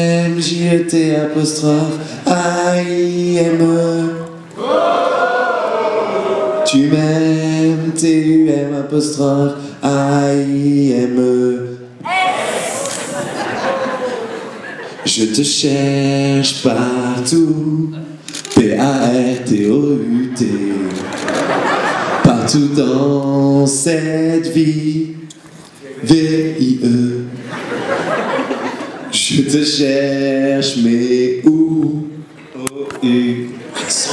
MJT apostrophe AIME. Tu m'aimes, TUM apostrophe AIME. Je te cherche partout, PARTOUT. Partout dans cette vie, VIE. Je te cherche, mais où? O-U-S.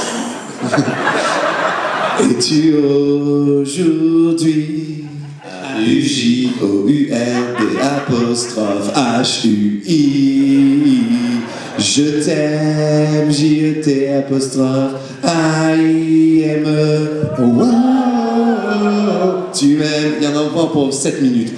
Es-tu aujourd'hui? A-U-J-O-U-N-D apostrophe H-U-I. Je t'aime, J-E-T apostrophe A-I-M-E. Wow. Tu m'aimes, il y en a encore pour 7 minutes.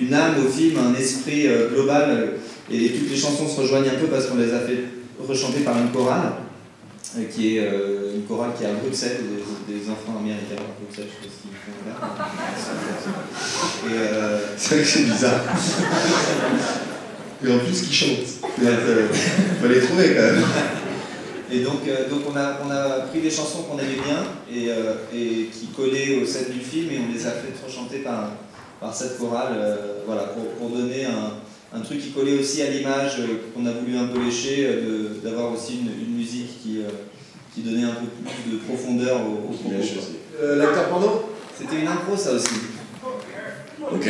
Une âme au film, un esprit global, et toutes les chansons se rejoignent un peu parce qu'on les a fait rechanter par une chorale, qui est une chorale qui est à Bruxelles, des enfants américains à Bruxelles, je sais pas ce qu'ils font là. C'est vrai que c'est bizarre. Et en plus qui chantent. Faut les trouver quand même. Et donc on a pris des chansons qu'on aimait bien et qui collaient au set du film, et on les a fait rechanter par cette chorale, voilà, pour donner un truc qui collait aussi à l'image qu'on a voulu un peu lécher, d'avoir aussi une musique qui donnait un peu plus de profondeur au propos. L'acteur porno ? C'était une impro, ça aussi. Ok.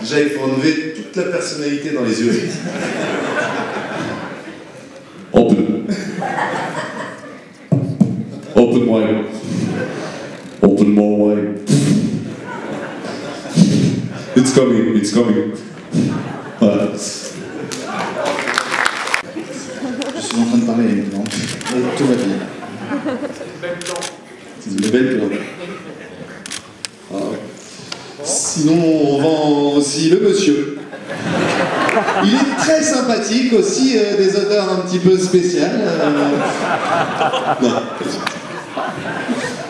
Déjà, il faut enlever toute la personnalité dans les yeux. On peut. Open wide. Open more wide. It's coming, it's coming. Voilà. Je suis en train de parler à une plante. Et tout va bien. C'est une belle plante. Voilà. Sinon, on vend aussi le monsieur. Il est très sympathique aussi, des odeurs un petit peu spéciales. Non.